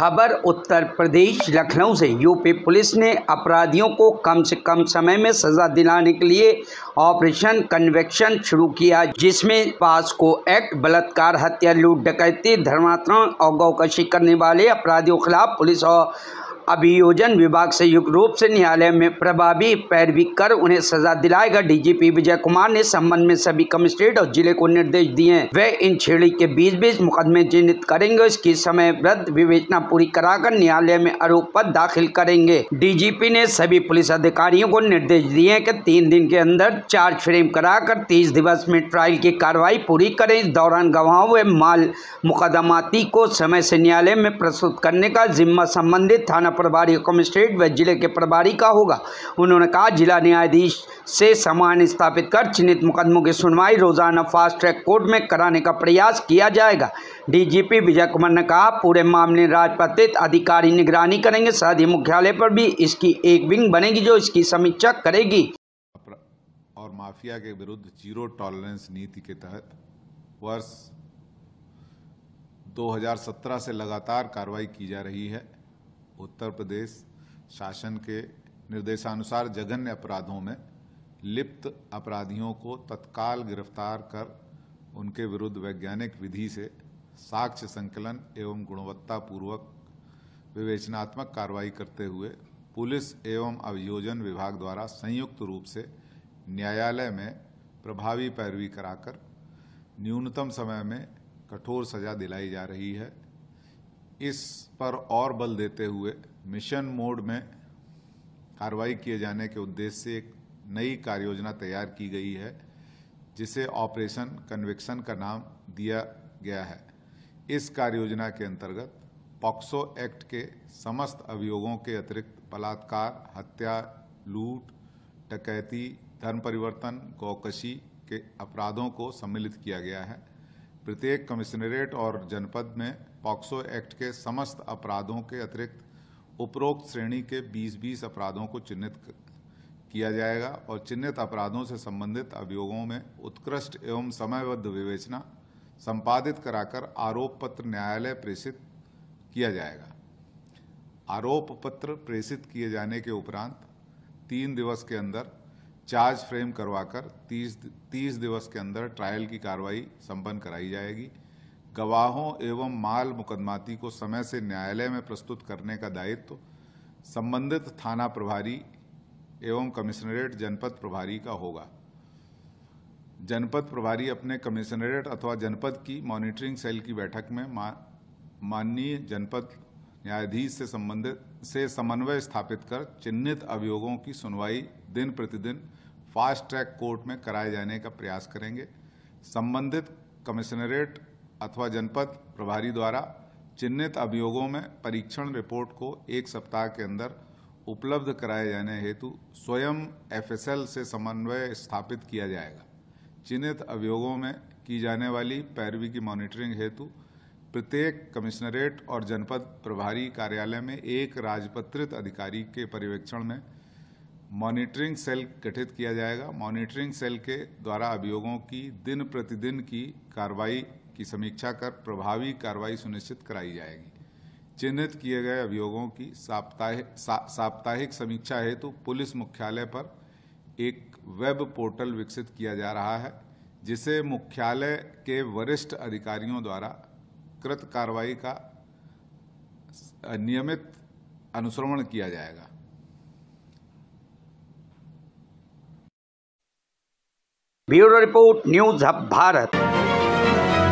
खबर उत्तर प्रदेश लखनऊ से। UP police ने अपराधियों को कम से कम समय में सजा दिलाने के लिए ऑपरेशन कन्विक्शन शुरू किया, जिसमें पॉक्सो एक्ट, बलात्कार, हत्या, लूट, डकैती, धर्मांतरण और गौकशी करने वाले अपराधियों के खिलाफ पुलिस और अभियोजन विभाग संयुक्त रूप से न्यायालय में प्रभावी पैरवी कर उन्हें सजा दिलाएगा। डीजीपी विजय कुमार ने संबंध में सभी कमिश्नरेट और जिले को निर्देश दिए हैं। वे इन श्रेणी के 20-20 मुकदमे चिन्हित करेंगे, इसकी समयबद्ध विवेचना पूरी कराकर न्यायालय में आरोप पत्र दाखिल करेंगे। डीजीपी ने सभी पुलिस अधिकारियों को निर्देश दिए हैं कि 3 दिन के अंदर चार्ज फ्रेम कराकर 30 दिवस में ट्रायल की कार्रवाई पूरी करें। इस दौरान गवाहों व माल मुकदमाती को समय से न्यायालय में प्रस्तुत करने का जिम्मा संबंधित थाना प्रभारी, कमिश्नरेट व जिले के प्रभारी का होगा। उन्होंने कहा, जिला न्यायाधीश से सम्मान स्थापित कर चिन्हित मुकदमों की सुनवाई रोजाना फास्ट ट्रैक कोर्ट में कराने का प्रयास किया जाएगा। डीजीपी विजय कुमार ने कहा, पूरे मामले राजपत्रित अधिकारी निगरानी करेंगे। साथ ही मुख्यालय पर भी इसकी एक विंग बनेगी जो इसकी समीक्षा करेगी। और माफिया के विरुद्ध जीरो टॉलरेंस नीति के तहत वर्ष 2017 से लगातार कार्रवाई की जा रही है। उत्तर प्रदेश शासन के निर्देशानुसार जघन्य अपराधों में लिप्त अपराधियों को तत्काल गिरफ्तार कर उनके विरुद्ध वैज्ञानिक विधि से साक्ष्य संकलन एवं गुणवत्तापूर्वक विवेचनात्मक कार्रवाई करते हुए पुलिस एवं अभियोजन विभाग द्वारा संयुक्त रूप से न्यायालय में प्रभावी पैरवी कराकर न्यूनतम समय में कठोर सजा दिलाई जा रही है। इस पर और बल देते हुए मिशन मोड में कार्रवाई किए जाने के उद्देश्य से एक नई कार्ययोजना तैयार की गई है, जिसे ऑपरेशन कन्विक्शन का नाम दिया गया है। इस कार्ययोजना के अंतर्गत पॉक्सो एक्ट के समस्त अभियोगों के अतिरिक्त बलात्कार, हत्या, लूट, डकैती, धर्म परिवर्तन, गौकशी के अपराधों को सम्मिलित किया गया है। प्रत्येक कमिश्नरेट और जनपद में पॉक्सो एक्ट के समस्त अपराधों के अतिरिक्त उपरोक्त श्रेणी के 20-20 अपराधों को चिन्हित किया जाएगा और चिन्हित अपराधों से संबंधित अभियोगों में उत्कृष्ट एवं समयबद्ध विवेचना संपादित कराकर आरोप पत्र न्यायालय प्रेषित किया जाएगा। आरोप पत्र प्रेषित किए जाने के उपरांत 3 दिवस के अंदर चार्ज फ्रेम करवाकर 30 दिवस के अंदर ट्रायल की कार्रवाई संपन्न कराई जाएगी। गवाहों एवं माल मुकदमाती को समय से न्यायालय में प्रस्तुत करने का दायित्व संबंधित थाना प्रभारी एवं कमिश्नरेट जनपद प्रभारी का होगा। जनपद प्रभारी अपने कमिश्नरेट अथवा जनपद की मॉनिटरिंग सेल की बैठक में माननीय जनपद न्यायाधीश से समन्वय स्थापित कर चिन्हित अभियोगों की सुनवाई दिन प्रतिदिन फास्ट ट्रैक कोर्ट में कराए जाने का प्रयास करेंगे। संबंधित कमिश्नरेट अथवा जनपद प्रभारी द्वारा चिन्हित अभियोगों में परीक्षण रिपोर्ट को 1 सप्ताह के अंदर उपलब्ध कराए जाने हेतु स्वयं एफएसएल से समन्वय स्थापित किया जाएगा। चिन्हित अभियोगों में की जाने वाली पैरवी की मॉनिटरिंग हेतु प्रत्येक कमिश्नरेट और जनपद प्रभारी कार्यालय में एक राजपत्रित अधिकारी के पर्यवेक्षण में मॉनिटरिंग सेल गठित किया जाएगा। मॉनिटरिंग सेल के द्वारा अभियोगों की दिन प्रतिदिन की कार्रवाई की समीक्षा कर प्रभावी कार्रवाई सुनिश्चित कराई जाएगी। चिन्हित किए गए अभियोगों की साप्ताहिक समीक्षा हेतु पुलिस मुख्यालय पर एक वेब पोर्टल विकसित किया जा रहा है, जिसे मुख्यालय के वरिष्ठ अधिकारियों द्वारा कृत कार्रवाई का नियमित अनुश्रवण किया जाएगा। Bureau report, news hub Bharat.